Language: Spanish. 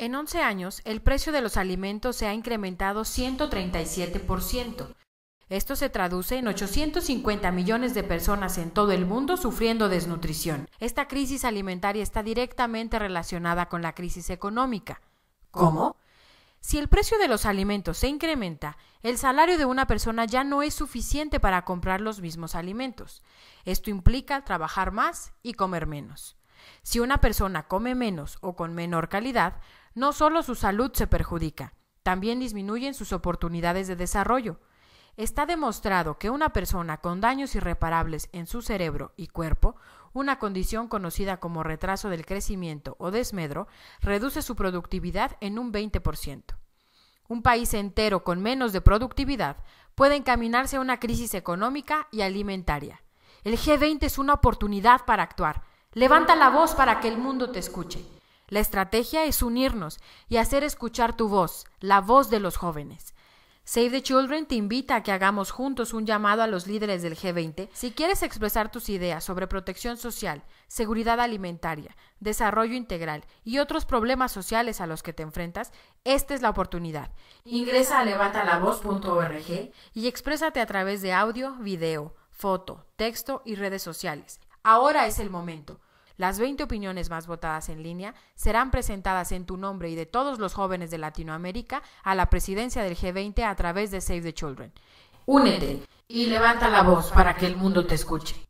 En 11 años, el precio de los alimentos se ha incrementado 137%. Esto se traduce en 850 millones de personas en todo el mundo sufriendo desnutrición. Esta crisis alimentaria está directamente relacionada con la crisis económica. ¿Cómo? Si el precio de los alimentos se incrementa, el salario de una persona ya no es suficiente para comprar los mismos alimentos. Esto implica trabajar más y comer menos. Si una persona come menos o con menor calidad, no solo su salud se perjudica, también disminuyen sus oportunidades de desarrollo. Está demostrado que una persona con daños irreparables en su cerebro y cuerpo, una condición conocida como retraso del crecimiento o desmedro, reduce su productividad en un 20%. Un país entero con menos de productividad puede encaminarse a una crisis económica y alimentaria. El G20 es una oportunidad para actuar. Levanta la voz para que el mundo te escuche. La estrategia es unirnos y hacer escuchar tu voz, la voz de los jóvenes. Save the Children te invita a que hagamos juntos un llamado a los líderes del G20. Si quieres expresar tus ideas sobre protección social, seguridad alimentaria, desarrollo integral y otros problemas sociales a los que te enfrentas, esta es la oportunidad. Ingresa a levantalavoz.org y exprésate a través de audio, video, foto, texto y redes sociales. Ahora es el momento. Las 20 opiniones más votadas en línea serán presentadas en tu nombre y de todos los jóvenes de Latinoamérica a la presidencia del G20 a través de Save the Children. Únete y levanta la voz para que el mundo te escuche.